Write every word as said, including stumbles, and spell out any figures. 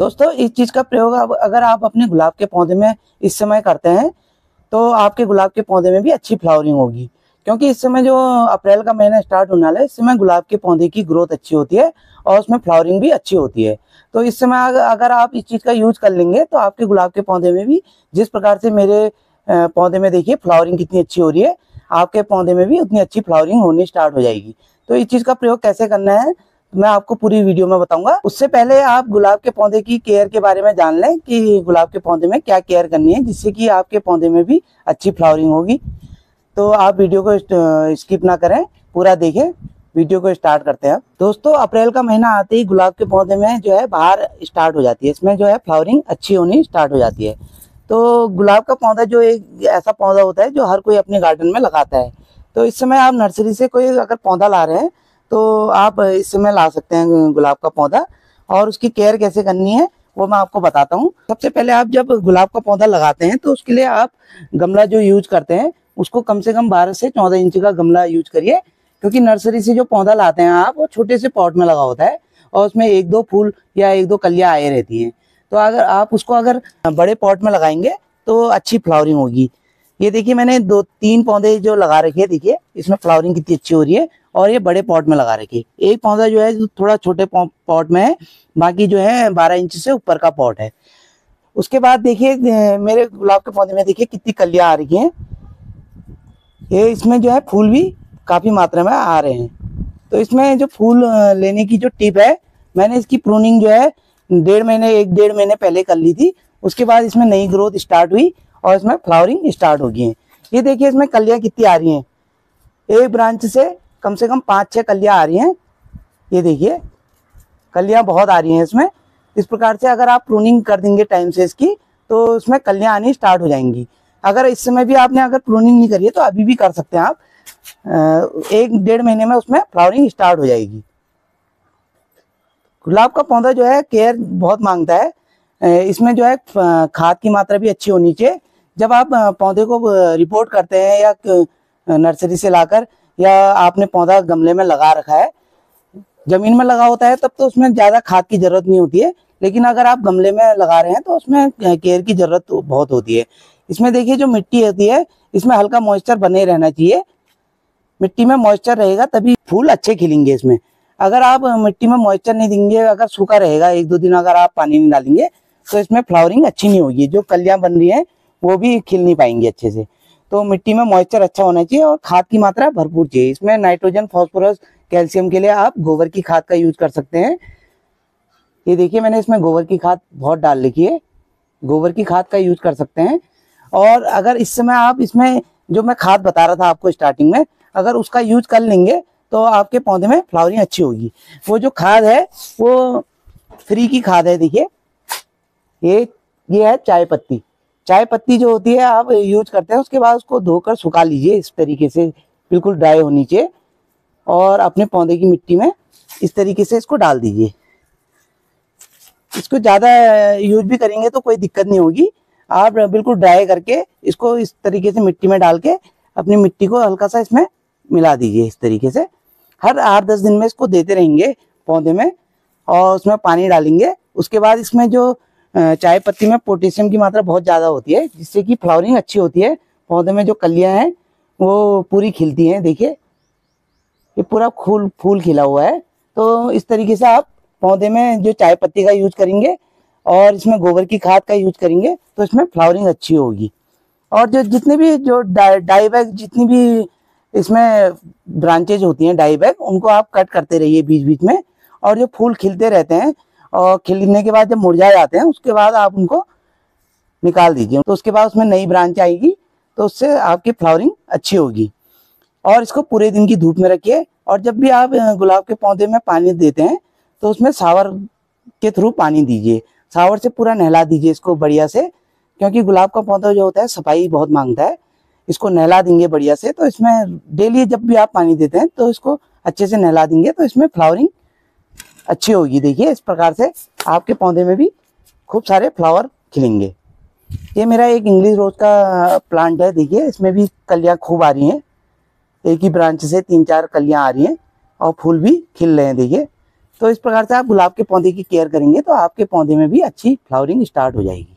दोस्तों इस चीज़ का प्रयोग अब अगर आप अपने गुलाब के पौधे में इस समय करते हैं तो आपके गुलाब के पौधे में भी अच्छी फ्लावरिंग होगी, क्योंकि इस समय जो अप्रैल का महीना स्टार्ट होने वाला है, इस समय गुलाब के पौधे की ग्रोथ अच्छी होती है और उसमें फ्लावरिंग भी अच्छी होती है। तो इस समय अगर आप इस चीज़ का यूज कर लेंगे तो आपके गुलाब के पौधे में भी, जिस प्रकार से मेरे पौधे में देखिए फ्लावरिंग कितनी अच्छी हो रही है, आपके पौधे में भी उतनी अच्छी फ्लावरिंग होनी स्टार्ट हो जाएगी। तो इस चीज़ का प्रयोग कैसे करना है मैं आपको पूरी वीडियो में बताऊंगा। उससे पहले आप गुलाब के पौधे की केयर के बारे में जान लें कि गुलाब के पौधे में क्या केयर करनी है जिससे कि आपके पौधे में भी अच्छी फ्लावरिंग होगी। तो आप वीडियो को स्किप ना करें, पूरा देखें। वीडियो को स्टार्ट करते हैं। दोस्तों अप्रैल का महीना आते ही गुलाब के पौधे में जो है बाहर स्टार्ट हो जाती है, इसमें जो है फ्लावरिंग अच्छी होनी स्टार्ट हो जाती है। तो गुलाब का पौधा जो एक ऐसा पौधा होता है जो हर कोई अपने गार्डन में लगाता है। तो इस समय आप नर्सरी से कोई अगर पौधा ला रहे हैं तो आप इस समय ला सकते हैं गुलाब का पौधा, और उसकी केयर कैसे करनी है वो मैं आपको बताता हूँ। सबसे पहले आप जब गुलाब का पौधा लगाते हैं तो उसके लिए आप गमला जो यूज करते हैं उसको कम से कम बारह से चौदह इंच का गमला यूज करिए, क्योंकि नर्सरी से जो पौधा लाते हैं आप वो छोटे से पॉट में लगा होता है और उसमें एक दो फूल या एक दो कलियाँ आए रहती हैं। तो अगर आप उसको अगर बड़े पॉट में लगाएंगे तो अच्छी फ्लावरिंग होगी। ये देखिए मैंने दो तीन पौधे जो लगा रखे हैं, देखिए इसमें फ्लावरिंग कितनी अच्छी हो रही है, और ये बड़े पॉट में लगा रखे। एक पौधा जो है थोड़ा छोटे पॉट में है, बाकी जो है बारह इंच से ऊपर का पॉट है। उसके बाद देखिए मेरे गुलाब के पौधे में देखिए कितनी कलियां आ रही हैं, ये इसमें जो है फूल भी काफ़ी मात्रा में आ रहे हैं। तो इसमें जो फूल लेने की जो टिप है, मैंने इसकी प्रूनिंग जो है डेढ़ महीने एक डेढ़ महीने पहले कर ली थी। उसके बाद इसमें नई ग्रोथ स्टार्ट हुई और इसमें फ्लावरिंग स्टार्ट हो गई है। ये देखिए इसमें कलियाँ कितनी आ रही हैं, एक ब्रांच से कम से कम पाँच छः कलियाँ आ रही हैं। ये देखिए कलियाँ बहुत आ रही हैं इसमें। इस प्रकार से अगर आप प्रूनिंग कर देंगे टाइम से इसकी तो उसमें कलियाँ आनी स्टार्ट हो जाएंगी। अगर इस समय भी आपने अगर प्रूनिंग नहीं करी है तो अभी भी कर सकते हैं आप, एक डेढ़ महीने में उसमें फ्लावरिंग स्टार्ट हो जाएगी। गुलाब का पौधा जो है केयर बहुत मांगता है, इसमें जो है खाद की मात्रा भी अच्छी होनी चाहिए। जब आप पौधे को रिपोर्ट करते हैं या नर्सरी से लाकर या आपने पौधा गमले में लगा रखा है, जमीन में लगा होता है तब तो उसमें ज़्यादा खाद की ज़रूरत नहीं होती है, लेकिन अगर आप गमले में लगा रहे हैं तो उसमें केयर की ज़रूरत बहुत होती है। इसमें देखिए जो मिट्टी होती है इसमें हल्का मॉइस्चर बने रहना चाहिए। मिट्टी में मॉइस्चर रहेगा तभी फूल अच्छे खिलेंगे इसमें। अगर आप मिट्टी में मॉइस्चर नहीं देंगे, अगर सूखा रहेगा एक दो दिन, अगर आप पानी नहीं डालेंगे तो इसमें फ्लावरिंग अच्छी नहीं होगी, जो कलियां बन रही हैं वो भी खिल नहीं पाएंगी अच्छे से। तो मिट्टी में मॉइस्चर अच्छा होना चाहिए और खाद की मात्रा भरपूर चाहिए। इसमें नाइट्रोजन, फॉस्फोरस, कैल्शियम के लिए आप गोबर की खाद का यूज कर सकते हैं। ये देखिए मैंने इसमें गोबर की खाद बहुत डाल रखी है, गोबर की खाद का यूज कर सकते हैं। और अगर इस समय आप इसमें जो मैं खाद बता रहा था आपको स्टार्टिंग में, अगर उसका यूज कर लेंगे तो आपके पौधे में फ्लावरिंग अच्छी होगी। वो जो खाद है वो फ्री की खाद है, देखिए ये ये है चाय पत्ती। चाय पत्ती जो होती है आप यूज करते हैं, उसके बाद उसको धोकर सुखा लीजिए इस तरीके से, बिल्कुल ड्राई होनी चाहिए, और अपने पौधे की मिट्टी में इस तरीके से इसको डाल दीजिए। इसको ज़्यादा यूज भी करेंगे तो कोई दिक्कत नहीं होगी। आप बिल्कुल ड्राई करके इसको इस तरीके से मिट्टी में डाल के अपनी मिट्टी को हल्का सा इसमें मिला दीजिए इस तरीके से। हर आठ दस दिन में इसको देते रहेंगे पौधे में और उसमें पानी डालेंगे। उसके बाद इसमें जो चाय पत्ती में पोटेशियम की मात्रा बहुत ज़्यादा होती है, जिससे कि फ्लावरिंग अच्छी होती है। पौधे में जो कलियां हैं वो पूरी खिलती हैं, देखिए ये पूरा फूल फूल खिला हुआ है। तो इस तरीके से आप पौधे में जो चाय पत्ती का यूज करेंगे और इसमें गोबर की खाद का यूज करेंगे तो इसमें फ्लावरिंग अच्छी होगी। और जो जितने भी जो डाई बैग जितनी भी इसमें ब्रांचेज होती हैं डाई बैग, उनको आप कट करते रहिए बीच बीच में, और जो फूल खिलते रहते हैं और खिलने के बाद जब मुरझा जाते हैं उसके बाद आप उनको निकाल दीजिए। तो उसके बाद उसमें नई ब्रांच आएगी, तो उससे आपकी फ्लावरिंग अच्छी होगी। और इसको पूरे दिन की धूप में रखिए। और जब भी आप गुलाब के पौधे में पानी देते हैं तो उसमें सावर के थ्रू पानी दीजिए, सावर से पूरा नहला दीजिए इसको बढ़िया से, क्योंकि गुलाब का पौधा जो होता है सफाई बहुत मांगता है। इसको नहला देंगे बढ़िया से, तो इसमें डेली जब भी आप पानी देते हैं तो इसको अच्छे से नहला देंगे तो इसमें फ्लावरिंग अच्छी होगी। देखिए इस प्रकार से आपके पौधे में भी खूब सारे फ्लावर खिलेंगे। ये मेरा एक इंग्लिश रोज का प्लांट है, देखिए इसमें भी कलियाँ खूब आ रही हैं, एक ही ब्रांच से तीन चार कलियाँ आ रही हैं और फूल भी खिल रहे हैं। देखिए तो इस प्रकार से आप गुलाब के पौधे की केयर करेंगे तो आपके पौधे में भी अच्छी फ्लावरिंग स्टार्ट हो जाएगी।